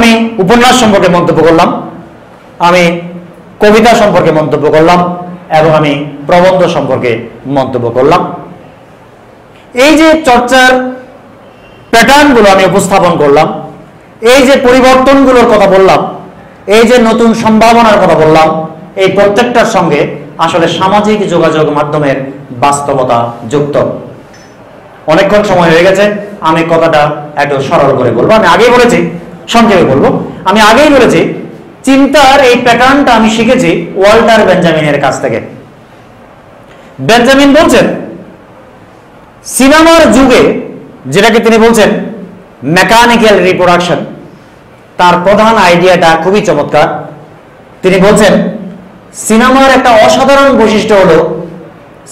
আমি উপন্যাস সম্পর্কে মন্তব্য করলাম, আমি কবিতা সম্পর্কে মন্তব্য করলাম এবং আমি প্রবন্ধ সম্পর্কে মন্তব্য করলাম। এই যে চর্চার প্যাটার্নগুলো আমি উপস্থাপন করলাম, এই যে পরিবর্তনগুলোর কথা বললাম, এই যে নতুন সম্ভাবনার কথা বললাম, এই প্রত্যেকটার সঙ্গে আসলে সামাজিক যোগাযোগ মাধ্যমের বাস্তবতা যুক্ত। অনেকক্ষণ সময় হয়ে গেছে, আমি কথাটা একটু সরল করে বলবো। আমি আগেই বলেছি, সংক্ষেপে বলবো, আমি আগেই বলেছি চিন্তার এই প্যাটার্নটা আমি শিখেছি ওয়াল্টার বেঞ্জামিনের কাছ থেকে। বেঞ্জামিন বলছেন সিনেমার যুগে, যেটাকে তিনি বলছেন মেকানিক্যাল রিপ্রোডাকশন, তার প্রধান আইডিয়াটা খুবই চমৎকার। তিনি বলছেন সিনেমার একটা অসাধারণ বৈশিষ্ট্য হলো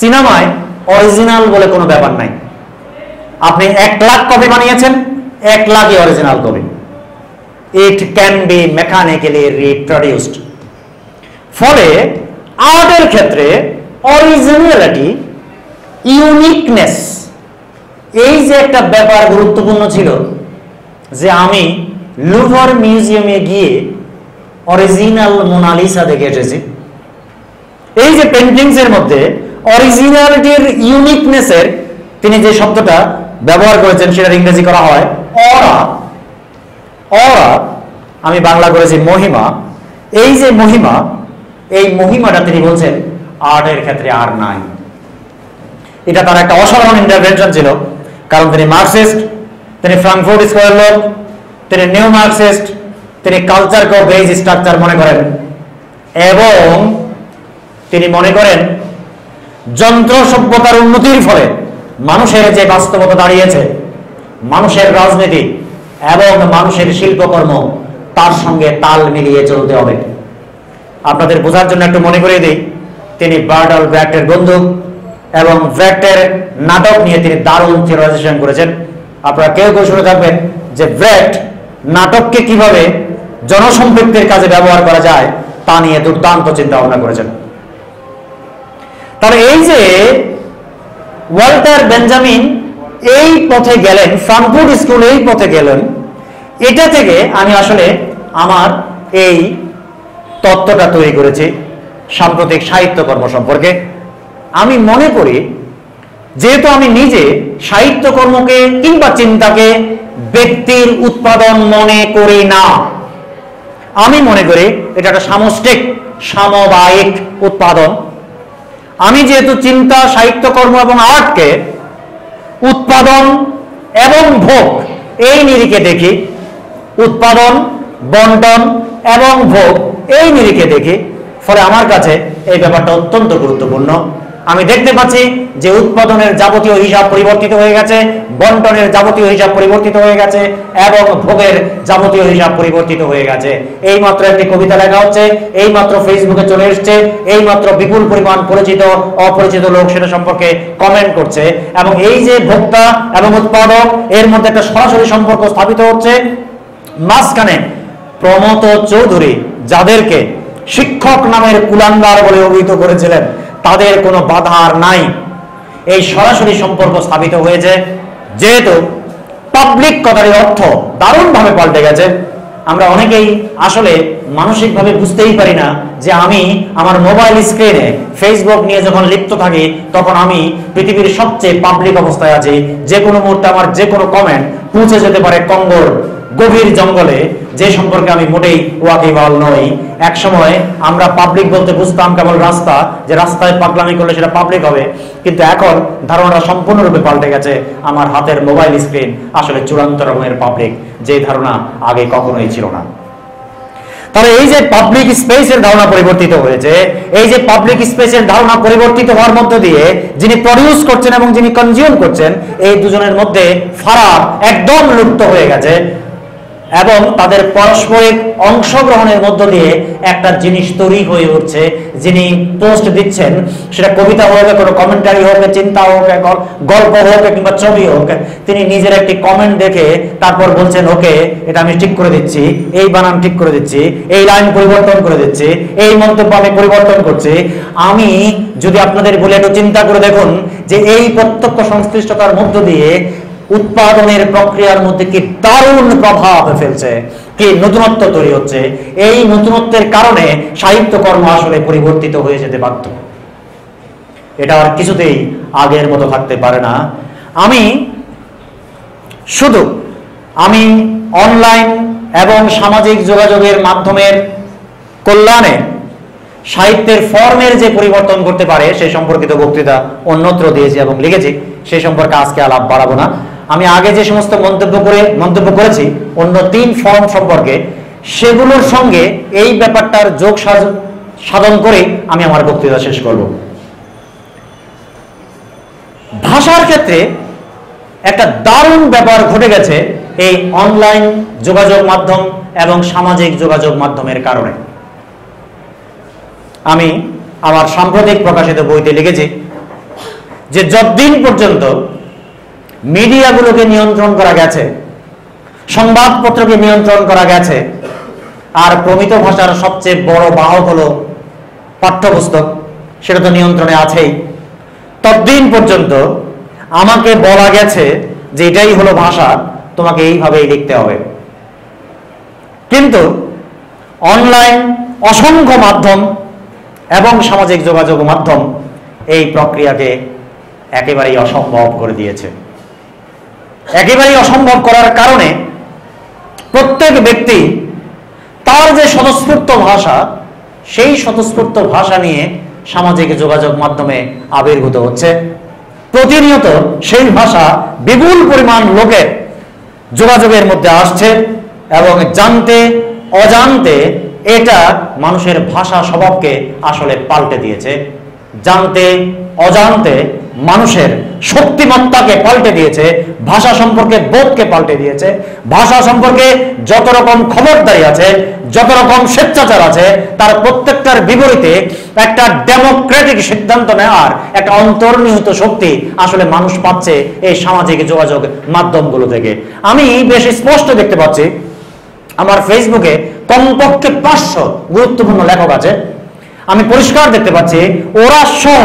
সিনেমায় অরিজিনাল বলে কোনো ব্যাপার নাই। আপনি 1 লাখ কপি বানিয়েছেন, 1 লাখই original copy. It can be mechanically reproduced. ফলে আর্টের ক্ষেত্রে অরিজিনালিটি, ইউনিকনেস, এই যে একটা ব্যাপার গুরুত্বপূর্ণ ছিল, যে আমি লুভর মিউজিয়ামে গিয়ে অরিজিনাল মোনালিসা দেখে এসেছি। এই যে পেন্টিংস এর মধ্যে অরিজিনালিটির, ইউনিকনেসের তিনি যে শব্দটা ব্যবহার করেছেন সেটার ইংরেজি করা হয় অরা। অরা আমি বাংলা করেছি মহিমা। এই যে মহিমা, এই মহিমাটা তিনি বলছেন আর্টের ক্ষেত্রে আর নাই। এটা তার একটা অসাধারণ ইন্টারভেনশন ছিল, কারণ তিনি মার্কসিস্ট, তিনি ফ্রাঙ্কফুর্ট স্কয়ার লোক, তিনি নিউ মার্কসিস্ট, তিনি কালচারকে বেজ স্ট্রাকচার মনে করেন এবং তিনি মনে করেন যন্ত্র সভ্যতার উন্নতির ফলে মানুষের যে বাস্তবতা দাঁড়িয়েছে, মানুষের রাজনীতি এবং মানুষের শিল্পকর্ম, তার সঙ্গে তাল মিলিয়ে চলতে হবে। আপনাদের বোঝার জন্য একটু মনে করিয়ে দিই, তিনি বার্টল ব্র্যাক্টের বন্ধু এবং ব্র্যাক্টের নাটক নিয়ে তিনি দারুণ থিওরাইজেশন করেছেন। আপনারা কেউ কেউ শুনে থাকবেন যে ব্র্যাক্ট নাটককে কিভাবে জনসম্পৃক্তির কাজে ব্যবহার করা যায় তা নিয়ে দুর্দান্ত চিন্তা ভাবনা করেছেন। তাহলে এই যে ওয়াল্টার বেঞ্জামিন এই পথে গেলেন, ফ্রাঙ্কফুর্ট স্কুল এই পথে গেলেন, এটা থেকে আমি আসলে আমার এই তত্ত্বটা তৈরি করেছি সাম্প্রতিক সাহিত্যকর্ম সম্পর্কে। আমি মনে করি, যেহেতু আমি নিজে সাহিত্যকর্মকে কিংবা চিন্তাকে ব্যক্তির উৎপাদন মনে করি না, আমি মনে করি এটা একটা সামষ্টিক, সামবায়িক উৎপাদন। আমি যেহেতু চিন্তা, সাহিত্যকর্ম এবং আর্টকে উৎপাদন এবং ভোগ এই নিরিখে দেখি, উৎপাদন, বন্টন এবং ভোগ এই নিরিখে দেখি, ফলে আমার কাছে এই ব্যাপারটা অত্যন্ত গুরুত্বপূর্ণ। আমি দেখতে পাচ্ছি যে উৎপাদনের যাবতীয় হিসাব পরিবর্তিত হয়ে গেছে, বন্টনের যাবতীয় হিসাব পরিবর্তিত হয়ে গেছে এবং ভোগের যাবতীয় হিসাব পরিবর্তিত হয়ে গেছে। এই মাত্র একটি কবিতা লেখা হচ্ছে, এই মাত্র ফেসবুকে চলে এসছে, এই মাত্র বিপুল পরিমাণ পরিচিত অপরিচিত লোক সেটা সম্পর্কে কমেন্ট করছে এবং এই যে ভোক্তা এবং উৎপাদক এর মধ্যে একটা সরাসরি সম্পর্ক স্থাপিত হচ্ছে। মাঝখানে প্রমথ চৌধুরী যাদেরকে শিক্ষক নামের কুলাঙ্গার বলে অভিহিত করেছিলেন, তাদের কোনো বাধা আর নাই। এই সরাসরি সম্পর্ক স্থাপিত হয়েছে, যেহেতু পাবলিক কথার অর্থ দারুণভাবে পাল্টে গেছে। আমরা অনেকেই আসলে মানসিকভাবে বুঝতেই পারি না যে আমি আমার মোবাইল স্ক্রিনে ফেসবুক নিয়ে যখন লিপ্ত থাকি, তখন আমি পৃথিবীর সবচেয়ে পাবলিক অবস্থায় আছি। যে কোনো মুহূর্তে আমার যে কোনো কমেন্ট পৌঁছে যেতে পারে কঙ্গোর গভীর জঙ্গলে, যে সম্পর্কে আমি মোটেই ওয়াকিবহাল নই। এক সময় আমরা পাবলিক বলতে বুঝতাম কেবল রাস্তা, যে রাস্তায় পাগলামি করলে সেটা পাবলিক হবে, কিন্তু এখন ধারণাটা সম্পূর্ণরূপে পাল্টে গেছে। আমার হাতের মোবাইল স্ক্রিন আসলে চূড়ান্ত রকমের পাবলিক, যে ধারণা আগে কখনোই ছিল না। তাহলে এই যে পাবলিক স্পেসের ধারণা পরিবর্তিত হয়েছে, এই যে পাবলিক স্পেসের ধারণা পরিবর্তিত হওয়ার মধ্য দিয়ে যিনি প্রডিউস করছেন এবং যিনি কনজিউম করছেন, এই দুজনের মধ্যে ফারাক একদম লুপ্ত হয়ে গেছে এবং তাদের পারস্পরিক অংশগ্রহণের মধ্য দিয়ে একটা জিনিস তৈরি হয়ে উঠছে। যিনি পোস্ট দিচ্ছেন, সেটা কবিতা হোক, কোনো কমেন্টারি হোক, চিন্তা হোক, গল্প হোক কিংবা ছবি হোক, তিনি নিজের একটি কমেন্ট দেখে তারপর বলছেন, ওকে, এটা আমি ঠিক করে দিচ্ছি, এই বানান ঠিক করে দিচ্ছি, এই লাইন পরিবর্তন করে দিচ্ছি, এই মন্তব্য আমি পরিবর্তন করছি। আমি যদি আপনাদের বলে একটু চিন্তা করে দেখুন যে এই প্রত্যক্ষ সংশ্লিষ্টতার মধ্য দিয়ে উৎপাদনের প্রক্রিয়ার মধ্যে কি দারুণ প্রভাব ফেলছে। কি নতুনত্ব তৈরি হচ্ছে। এই নতুনত্বের কারণে সাহিত্যকর্ম আসলে পরিবর্তিত হয়ে যেতে বাধ্য, এটা আর কিছুতেই আগের মতো থাকতে পারে না। আমি অনলাইন এবং সামাজিক যোগাযোগের মাধ্যমের কল্যাণে সাহিত্যের ফর্মের যে পরিবর্তন করতে পারে সে সম্পর্কিত বক্তৃতা অন্যত্র দিয়েছি এবং লিখেছি, সে সম্পর্কে আজকে আলাপ বাড়াবো না। আমি আগে যে সমস্ত মন্তব্য করেছি অন্য তিন ফর্ম সম্পর্কে, সেগুলোর সঙ্গে এই ব্যাপারটার যোগ সাধন করে আমি আমার বক্তৃতা শেষ করব। ভাষার ক্ষেত্রে একটা দারুণ ব্যাপার ঘটে গেছে এই অনলাইন যোগাযোগ মাধ্যম এবং সামাজিক যোগাযোগ মাধ্যমের কারণে। আমি আমার সাম্প্রতিক প্রকাশিত বইতে লিখেছি যে যতদিন পর্যন্ত মিডিয়াগুলোকে নিয়ন্ত্রণ করা গেছে, সংবাদপত্রকে নিয়ন্ত্রণ করা গেছে, আর প্রমিত ভাষার সবচেয়ে বড় বাহক হলো পাঠ্যপুস্তক, সেটা তো নিয়ন্ত্রণে আছেই, ততদিন পর্যন্ত আমাকে বলা গেছে যে এটাই হলো ভাষা, তোমাকে এইভাবেই লিখতে হবে। কিন্তু অনলাইন অসংখ্য মাধ্যম এবং সামাজিক যোগাযোগ মাধ্যম এই প্রক্রিয়াকে একেবারেই অসম্ভব করে দিয়েছে। একেবারেই অসম্ভব করার কারণে প্রত্যেক ব্যক্তি তার যে স্বতঃস্ফূর্ত ভাষা, সেই স্বতঃস্ফূর্ত ভাষা নিয়ে সামাজিক যোগাযোগ মাধ্যমে আবির্ভূত হচ্ছে। প্রতিনিয়ত সেই ভাষা বিপুল পরিমাণ লোকের যোগাযোগের মধ্যে আসছে এবং জানতে অজান্তে এটা মানুষের ভাষা স্বভাবকে আসলে পাল্টে দিয়েছে, জানতে অজান্তে মানুষের শক্তিমত্তাকে পাল্টে দিয়েছে, ভাষা সম্পর্কে বোধকে পাল্টে দিয়েছে। ভাষা সম্পর্কে যত রকম খবরদারি আছে, যত রকম স্বেচ্ছাচার আছে, তার প্রত্যেকটার বিপরীতে একটা ডেমোক্রেটিক সিদ্ধান্ত নেওয়ার একটা অন্তর্নিহিত শক্তি আসলে মানুষ পাচ্ছে এই সামাজিক যোগাযোগ মাধ্যমগুলো থেকে। আমি বেশ স্পষ্ট দেখতে পাচ্ছি আমার ফেসবুকে কমপক্ষে 500 গুরুত্বপূর্ণ লেখক আছে, আমি পরিষ্কার দেখতে পাচ্ছি ওরা সহ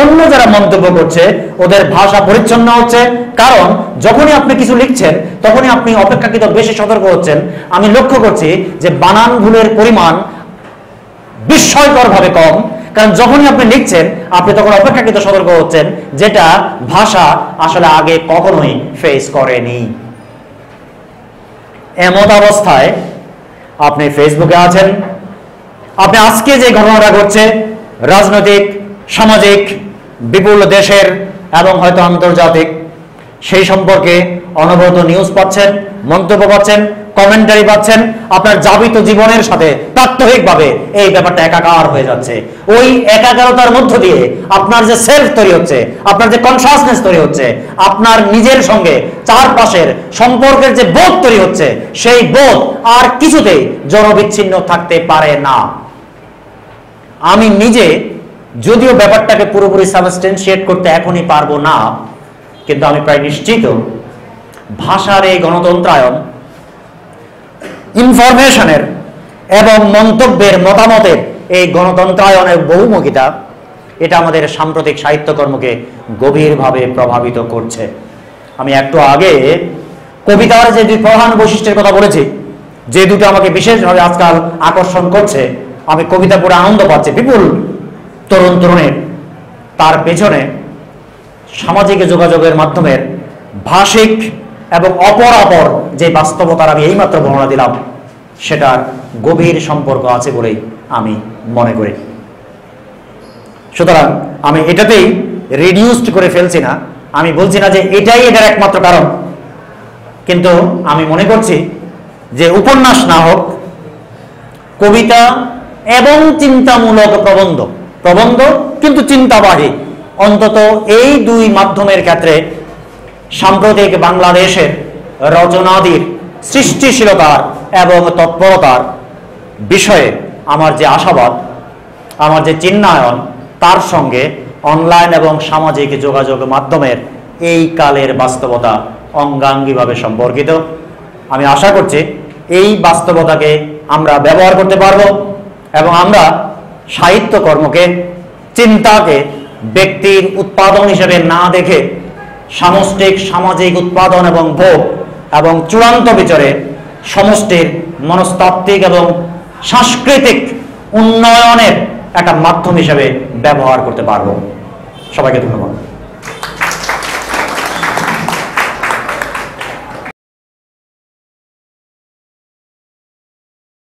অন্য যারা মন্তব্য করছে ওদের ভাষা পরিচ্ছন্ন হচ্ছে। কারণ যখনই আপনি কিছু লিখছেন তখনই আপনি অপেক্ষাকৃত বেশি সতর্ক হচ্ছেন। আমি লক্ষ্য করছি যে বানান ভুলের পরিমাণ বিস্ময়করভাবে কম, কারণ যখনই আপনি লিখছেন আপনি তখন অপেক্ষাকৃত সতর্ক হচ্ছেন, যেটা ভাষা আসলে আগে কখনোই ফেস করেনি। এমন অবস্থায় আপনি ফেসবুকে আছেন, আপনি আজকে যে ঘটনাটা ঘটছে রাজনৈতিক সামাজিক বিপুল দেশের এবং হয়তো আন্তর্জাতিক, সেই সম্পর্কে অনবরত নিউজ পাচ্ছেন, মন্তব্য পাচ্ছেন, কমেন্টারি পাচ্ছেন। আপনার যাপিত জীবনের সাথে তাৎক্ষণিকভাবে এই ব্যাপারটা একাকার হয়ে যাচ্ছে। ওই একাকারতার মধ্য দিয়ে আপনার যে সেলফ তৈরি হচ্ছে, আপনার যে কনসাসনেস তৈরি হচ্ছে, আপনার নিজের সঙ্গে চারপাশের সম্পর্কের যে বোধ তৈরি হচ্ছে, সেই বোধ আর কিছুতেই জনবিচ্ছিন্ন থাকতে পারে না। আমি নিজে যদিও ব্যাপারটাকে পুরোপুরি সাবস্টেন্সিয়েট করতে এখনই পারবো না, কিন্তু আমি প্রায় নিশ্চিত ভাষার এই গণতন্ত্রায়ন, ইনফরমেশনের এবং মন্তব্যের মতামতের এই গণতন্ত্রায়নের বহুমুখিতা, এটা আমাদের সাম্প্রতিক সাহিত্যকর্মকে গভীরভাবে প্রভাবিত করছে। আমি একটু আগে কবিতার যে দুই প্রধান বৈশিষ্ট্যের কথা বলেছি, যে দুটো আমাকে বিশেষভাবে আজকাল আকর্ষণ করছে, আমি কবিতা পড়ে আনন্দ পাচ্ছি বিপুল তরুণ তরুণের, তার পেছনে সামাজিক যোগাযোগের মাধ্যমের ভাষিক এবং অপরাপর যে বাস্তবতার আমি এইমাত্র বর্ণনা দিলাম, সেটার গভীর সম্পর্ক আছে বলেই আমি মনে করি। সুতরাং আমি এটাতেই রিডিউসড করে ফেলছি না, আমি বলছি না যে এটাই এটার একমাত্র কারণ, কিন্তু আমি মনে করছি যে উপন্যাস না হোক, কবিতা এবং চিন্তামূলক প্রবন্ধ কিন্তু চিন্তাবাহী, অন্তত এই দুই মাধ্যমের ক্ষেত্রে সাম্প্রতিক বাংলাদেশের রচনাদির সৃষ্টিশীলতার এবং তৎপরতার বিষয়ে আমার যে আশাবাদ, আমার যে চিন্তায়ন, তার সঙ্গে অনলাইন এবং সামাজিক যোগাযোগ মাধ্যমের এই কালের বাস্তবতা অঙ্গাঙ্গিভাবে সম্পর্কিত। আমি আশা করছি এই বাস্তবতাকে আমরা ব্যবহার করতে পারব এবং আমরা সাহিত্যকর্মকে, চিন্তাকে ব্যক্তির উৎপাদন হিসেবে না দেখে সামষ্টিক সামাজিক উৎপাদন এবং ভোগ এবং চূড়ান্ত বিচারে সমষ্টির मनस्तात्विक एवं सांस्कृतिक उन्नयनेर एक माध्यम हिसेबे व्यवहार करते पारबो। सबाइके धन्यवाद।